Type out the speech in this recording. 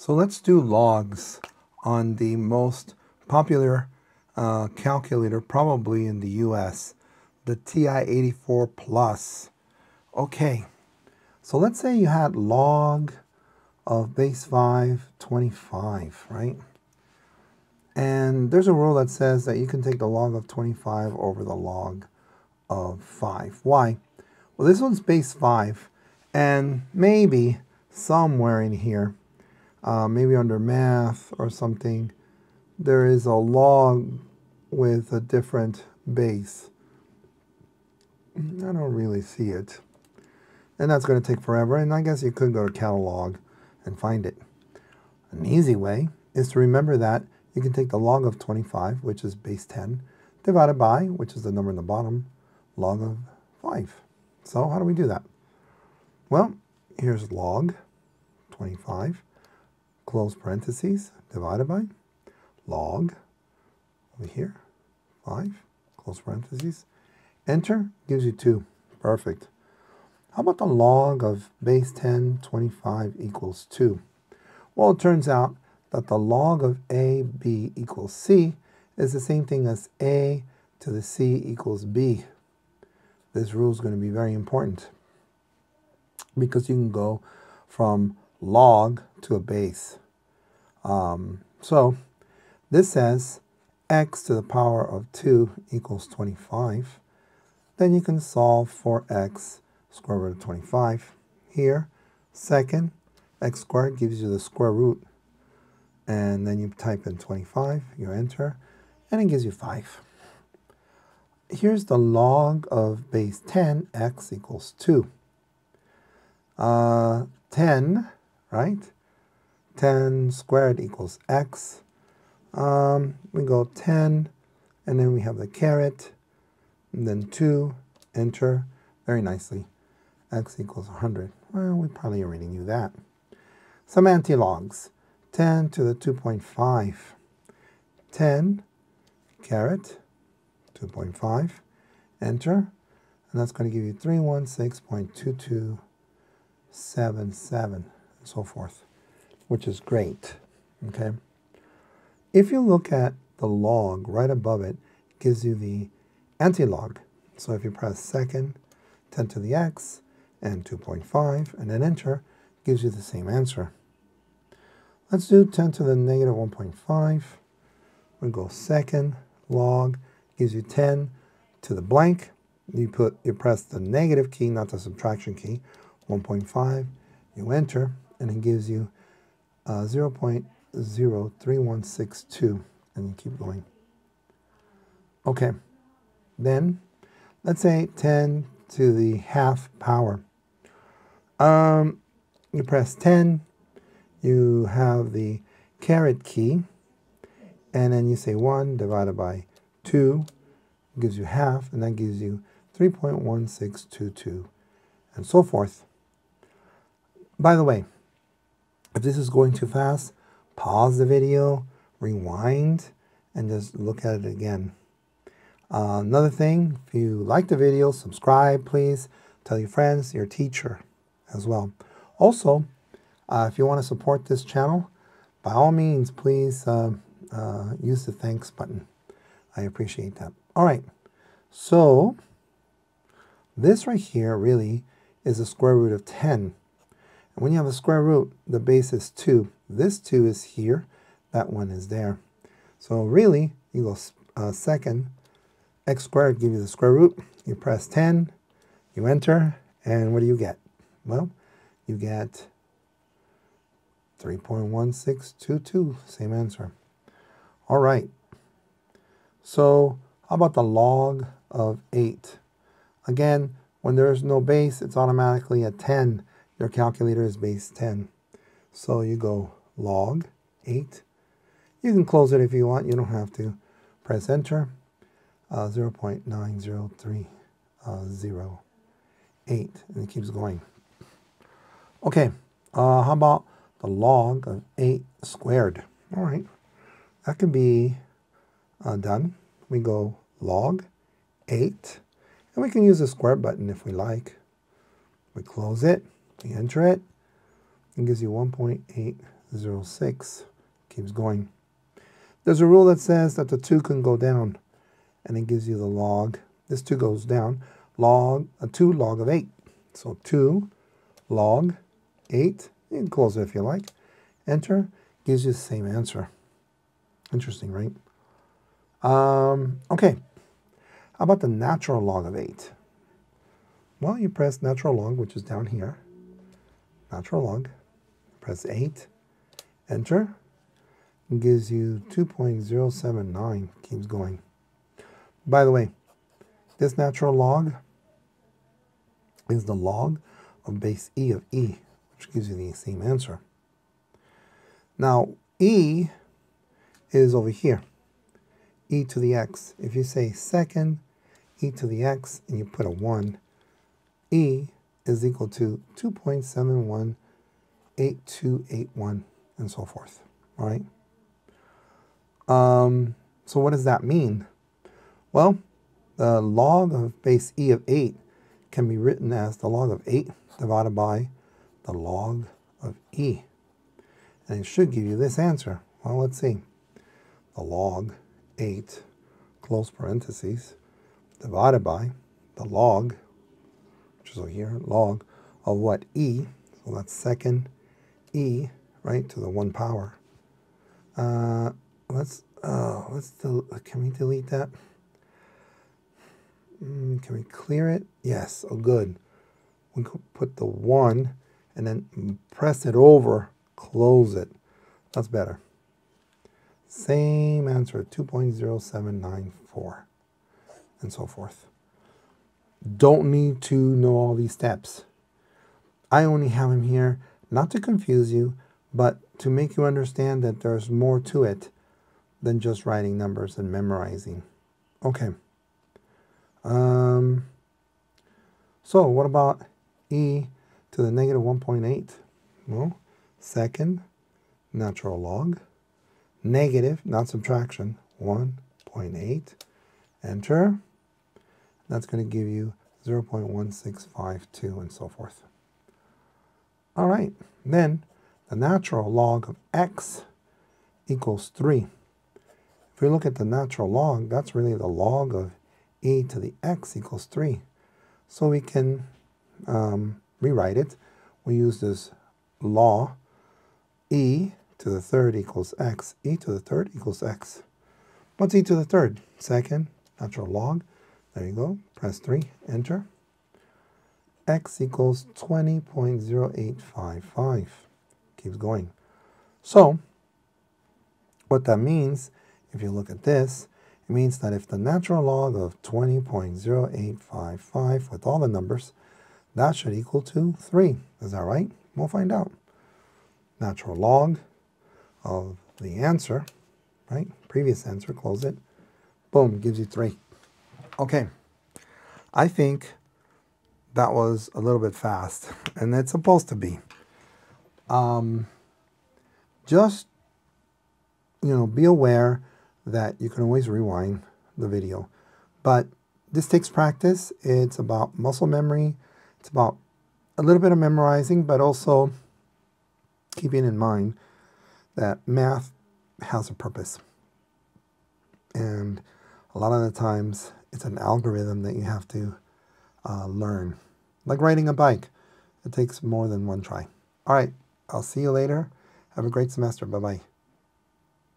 So let's do logs on the most popular calculator probably in the US, the TI-84 Plus. Okay, so let's say you had log of base 5, 25, right? And there's a rule that says that you can take the log of 25 over the log of 5. Why? Well, this one's base 5, and maybe somewhere in here, maybe under math or something, there is a log with a different base. I don't really see it. And that's going to take forever, and I guess you could go to catalog and find it. An easy way is to remember that you can take the log of 25, which is base 10, divided by, which is the number in the bottom, log of 5. So how do we do that? Well, here's log 25, close parentheses, divided by log, over here, 5, close parentheses, enter, gives you 2. Perfect. How about the log of base 10, 25 equals 2? Well, it turns out that the log of AB equals C is the same thing as A to the C equals B. This rule is going to be very important because you can go from log to a base. So this says x to the power of 2 equals 25. Then you can solve for x square root of 25. Here, second, x squared gives you the square root. And then you type in 25, you enter, and it gives you 5. Here's the log of base 10, x equals 2. 10, right? 10 squared equals x. We go 10, and then we have the caret, and then 2, enter, very nicely. X equals 100. Well, we probably already knew that. Some anti-logs. 10 to the 2.5, 10 caret 2.5, enter, and that's going to give you 316.2277 and so forth, which is great. Okay, if you look at the log right above it, it gives you the anti-log. So if you press second, 10 to the x and 2.5, and then enter, it gives you the same answer. Let's do 10 to the negative 1.5. We'll go second, log, gives you 10 to the blank. You press the negative key, not the subtraction key, 1.5. You enter, and it gives you 0.03162, and you keep going. Okay, then let's say 10 to the half power. You press 10. You have the caret key, and then you say 1 divided by 2 gives you half, and that gives you 3.1622, and so forth. By the way, if this is going too fast, pause the video, rewind, and just look at it again. Another thing, if you like the video, subscribe, please. Tell your friends, your teacher as well. Also, if you want to support this channel, by all means, please use the thanks button. I appreciate that. All right, so this right here really is the square root of 10. And when you have a square root, the base is 2. This 2 is here. That one is there. So really, you go second. X squared gives you the square root. You press 10. You enter. And what do you get? Well, you get 3.1622, same answer. All right. So how about the log of 8? Again, when there is no base, it's automatically a 10. Your calculator is base 10. So you go log 8. You can close it if you want. You don't have to. Press enter. 0.90308, and it keeps going. Okay. How about the log of 8 squared? All right, that can be done. We go log 8, and we can use the square button if we like. We close it, we enter it, and gives you 1.8 0.06, keeps going. There's a rule that says that the 2 can go down, and it gives you the log. This 2 goes down, log, 2 log of 8. So 2 log 8, you can close it if you like, enter, gives you the same answer. Interesting, right? Okay, how about the natural log of 8? Well, you press natural log, which is down here, natural log, press 8, enter, it gives you 2.079, keeps going. By the way, this natural log is the log of base e of e, which gives you the same answer. Now, e is over here, e to the x. If you say second e to the x and you put a 1, e is equal to 2.718281 and so forth, all right? So what does that mean? Well, the log of base e of 8 can be written as the log of 8 divided by the log of e. And it should give you this answer. Well, let's see. The log 8, close parentheses, divided by the log, which is over here, log of what? E. So that's second e, right, to the 1 power. Can we delete that? Can we clear it? Yes, oh good. We could put the 1 and then press it over, close it. That's better. Same answer, 2.0794 and so forth. Don't need to know all these steps. I only have them here not to confuse you, but to make you understand that there's more to it than just writing numbers and memorizing. Okay. So what about e to the negative 1.8? Well, second natural log, negative, not subtraction, 1.8, enter. That's going to give you 0.1652 and so forth. All right, then the natural log of x equals 3. If we look at the natural log, that's really the log of e to the x equals 3. So we can rewrite it. We use this law, e to the third equals x, e to the third equals x. What's e to the third? Second, natural log, there you go, press 3, enter. X equals 20.0855, keeps going. So what that means, if you look at this, it means that if the natural log of 20.0855 with all the numbers, that should equal to 3. Is that right? We'll find out. Natural log of the answer, right? Previous answer, close it. Boom, gives you 3. Okay. I think that was a little bit fast, and it's supposed to be. Just, you know, be aware that you can always rewind the video. But this takes practice. It's about muscle memory. It's about a little bit of memorizing, but also keeping in mind that math has a purpose. And a lot of the times it's an algorithm that you have to learn. Like riding a bike. It takes more than one try. All right. I'll see you later. Have a great semester. Bye-bye.